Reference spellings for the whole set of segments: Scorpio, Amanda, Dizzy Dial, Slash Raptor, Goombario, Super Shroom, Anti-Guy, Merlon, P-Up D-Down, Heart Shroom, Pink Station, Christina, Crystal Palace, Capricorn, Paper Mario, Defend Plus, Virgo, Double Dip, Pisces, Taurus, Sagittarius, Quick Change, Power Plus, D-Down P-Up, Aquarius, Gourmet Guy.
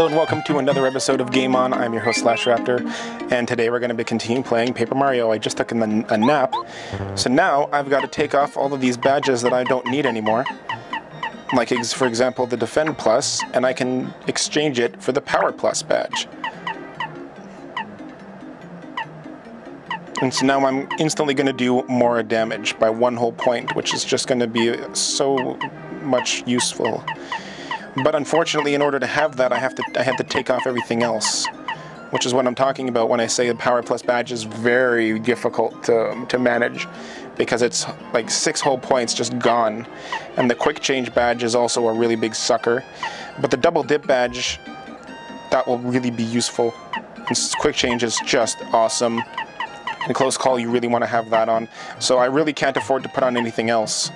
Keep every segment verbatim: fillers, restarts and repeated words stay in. Hello and welcome to another episode of Game On. I'm your host, Slash Raptor, and today we're going to be continuing playing Paper Mario. I just took a, a nap, so now I've got to take off all of these badges that I don't need anymore. Like, for example, the Defend Plus, and I can exchange it for the Power Plus badge. And so now I'm instantly going to do more damage by one whole point, which is just going to be so much useful. But unfortunately, in order to have that, I have to I had to take off everything else, which is what I'm talking about when I say the Power Plus badge is very difficult to, to manage, because it's like six whole points just gone. And the Quick Change badge is also a really big sucker, but the Double Dip badge, that will really be useful. And Quick Change is just awesome. In Close Call, you really want to have that on. So I really can't afford to put on anything else,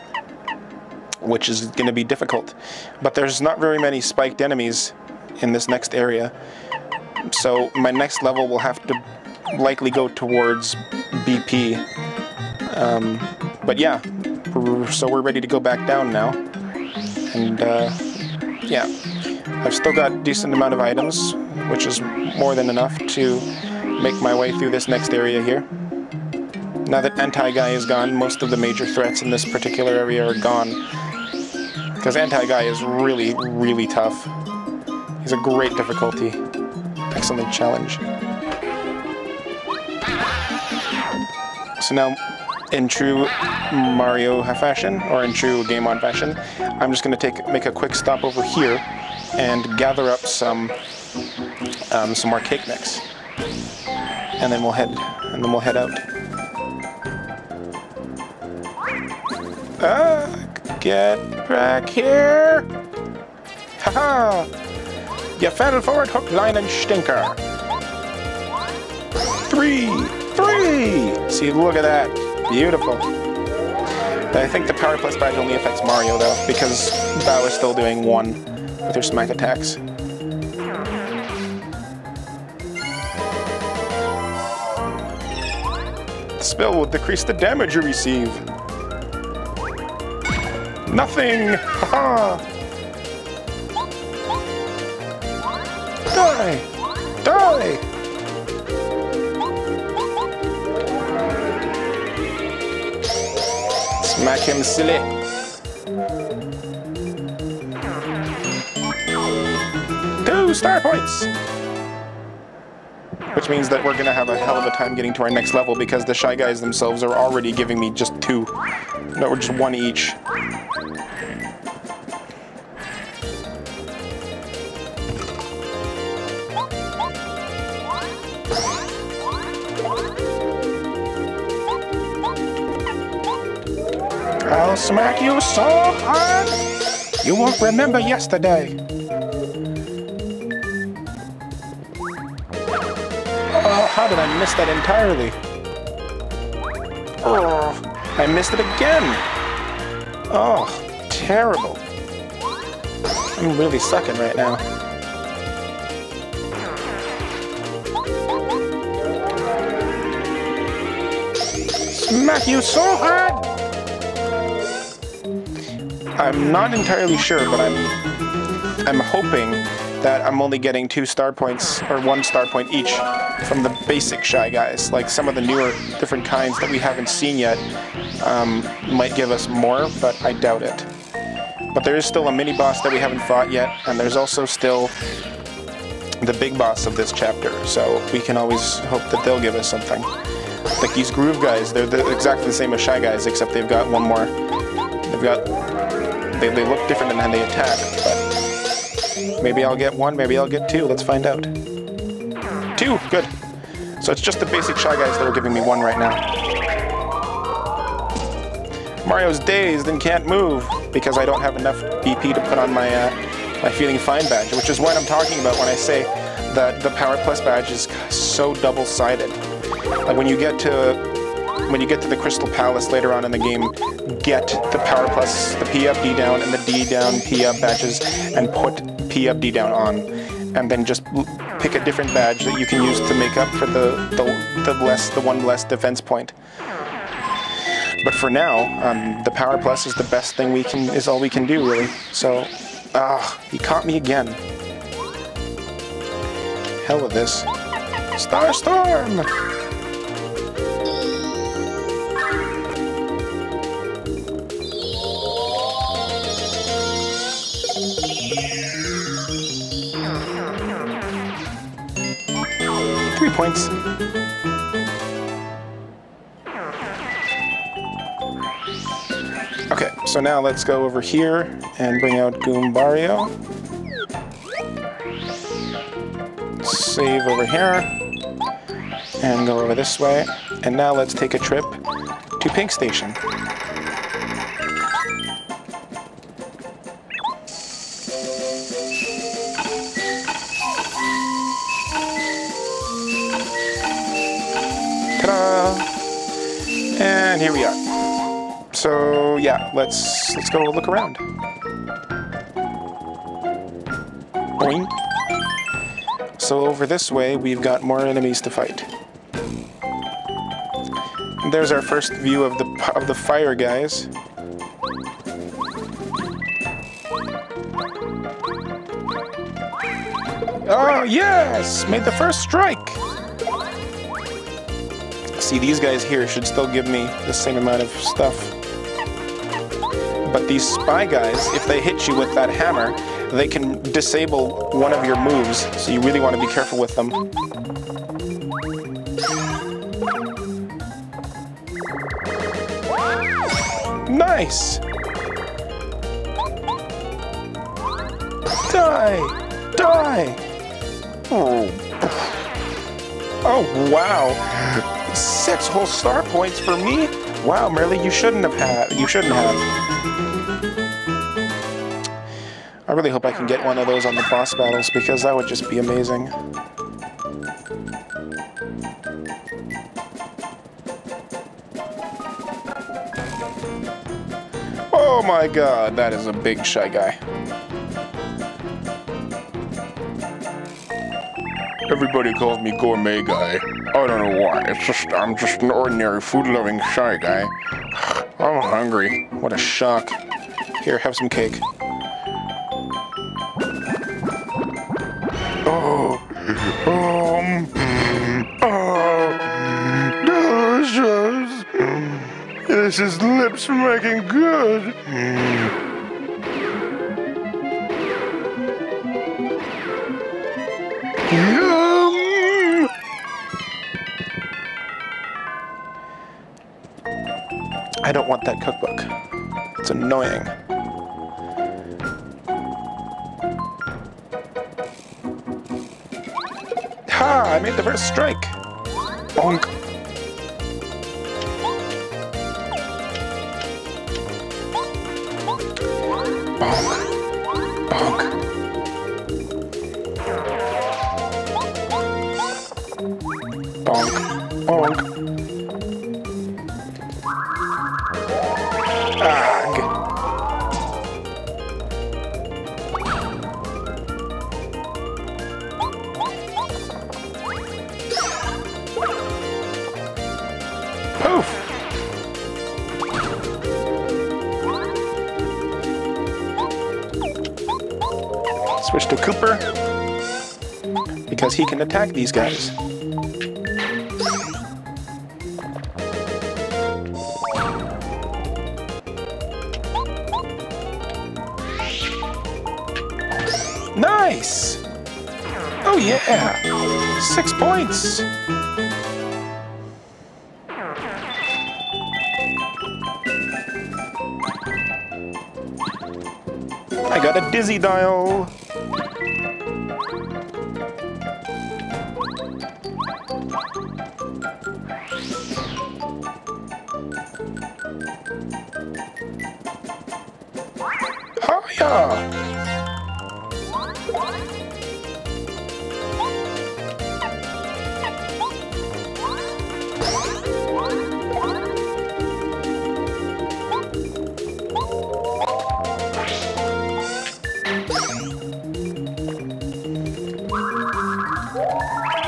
which is going to be difficult. But there's not very many spiked enemies in this next area, so my next level will have to likely go towards B P. Um, but yeah, so we're ready to go back down now. And uh, yeah, I've still got a decent amount of items, which is more than enough to make my way through this next area here. Now that Anti-Guy is gone, most of the major threats in this particular area are gone, because Anti-Guy is really, really tough. He's a great difficulty. Excellent challenge. So now, in true Mario fashion, or in true Game On fashion, I'm just going to take make a quick stop over here and gather up some um, some more cake mix, and then we'll head and then we'll head out. Uh, get back here! Haha! -ha. You fell forward, hook, line, and stinker. Three, three! See, look at that. Beautiful. I think the Power Plus badge only affects Mario though, because Bao is still doing one with her smack attacks. The spell will decrease the damage you receive. Nothing! Haha! Die! Die! Smack him silly! Two star points! Which means that we're gonna have a hell of a time getting to our next level, because the Shy Guys themselves are already giving me just two. No, we're just one each. I'll smack you so hard, you won't remember yesterday. Oh, how did I miss that entirely? Oh, I missed it again. Oh, terrible. I'm really sucking right now. Smack you so hard! I'm not entirely sure, but I'm I'm hoping that I'm only getting two star points, or one star point each, from the basic Shy Guys. Like, some of the newer, different kinds that we haven't seen yet um, might give us more, but I doubt it. But there is still a mini-boss that we haven't fought yet, and there's also still the big boss of this chapter, so we can always hope that they'll give us something. Like these Groove Guys, they're the, exactly the same as Shy Guys, except they've got one more. They've got... They, they look different in how they attack, but maybe I'll get one, maybe I'll get two. Let's find out. Two! Good. So it's just the basic Shy Guys that are giving me one right now. Mario's dazed and can't move because I don't have enough B P to put on my, uh, my Feeling Fine badge, which is what I'm talking about when I say that the Power Plus badge is so double-sided. Like, when you get to... When you get to the Crystal Palace later on in the game, get the Power Plus, the P-Up D-Down, and the D-Down P-Up badges, and put P-Up D-Down on. And then just pick a different badge that you can use to make up for the, the, the, less, the one less defense point. But for now, um, the Power Plus is the best thing we can, is all we can do, really. So, ah, uh, he caught me again. hell with this. Star Storm! Three points. Okay, so now let's go over here and bring out Goombario. Save over here, and go over this way. And now let's take a trip to Pink Station. Ta-da! And here we are. So yeah, let's let's go look around. Boing. So over this way, we've got more enemies to fight. There's our first view of the of the fire guys. Oh yes, made the first strike. See, these guys here should still give me the same amount of stuff. But these spy guys, if they hit you with that hammer, they can disable one of your moves, so you really want to be careful with them. Nice! Die! Die! Oh, oh wow! Six whole star points for me? Wow, Merlon, you shouldn't have had. You shouldn't have. I really hope I can get one of those on the boss battles, because that would just be amazing. Oh my god, that is a big shy guy. Everybody calls me Gourmet Guy. I don't know why, it's just, I'm just an ordinary food-loving shy guy. I'm hungry. What a shock. Here, have some cake. Oh, um, oh, delicious! This is lip-smacking good! Yum! I don't want that cookbook. It's annoying. Ah, I made the first strike! Bonk! Bonk! Bonk! Bonk! Bonk! Ag! Switch to Cooper, because he can attack these guys. Nice! Oh yeah! Six points! I got a Dizzy Dial!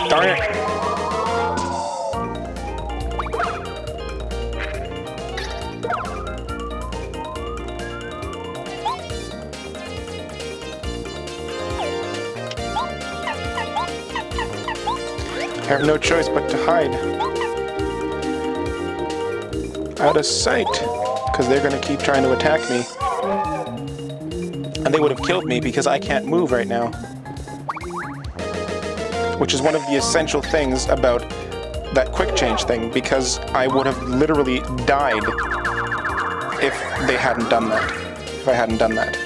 Darn it. have no choice but to hide. Out of sight, because they're going to keep trying to attack me. And they would have killed me because I can't move right now. Which is one of the essential things about that quick change thing, because I would have literally died if they hadn't done that. If I hadn't done that.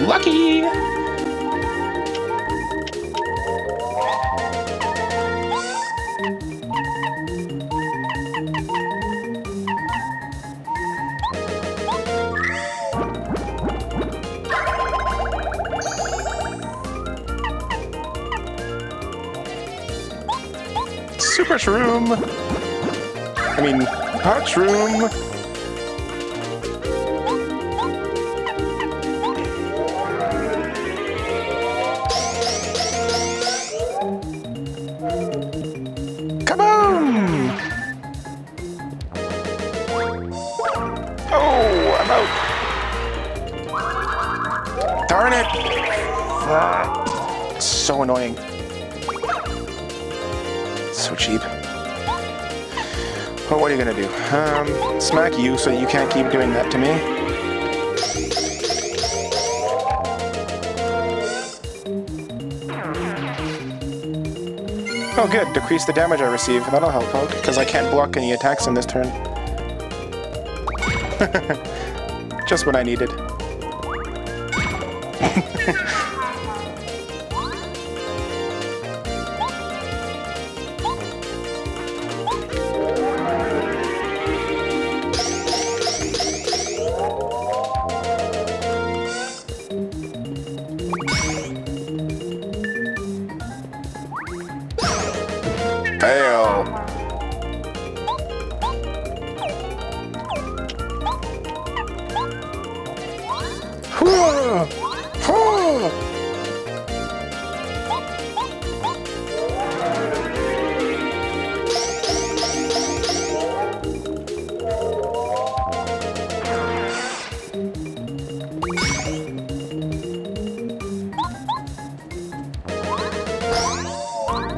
Lucky! Super Shroom! I mean, Heart Shroom! So annoying. So cheap. Well, what are you gonna do? Um, smack you so you can't keep doing that to me. Oh good, decrease the damage I receive. That'll help out, because I can't block any attacks in this turn. Just what I needed.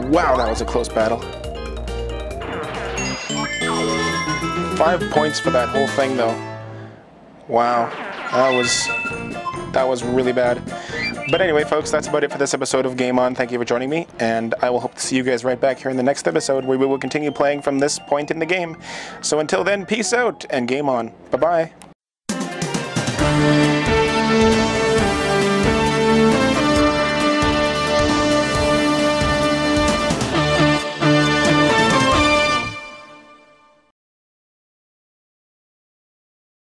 Wow, that was a close battle. Five points for that whole thing, though. Wow, that was that was really bad. But anyway, folks, that's about it for this episode of Game On. Thank you for joining me, and I will hope to see you guys right back here in the next episode, where we will continue playing from this point in the game. So until then, peace out and game on. Bye-bye.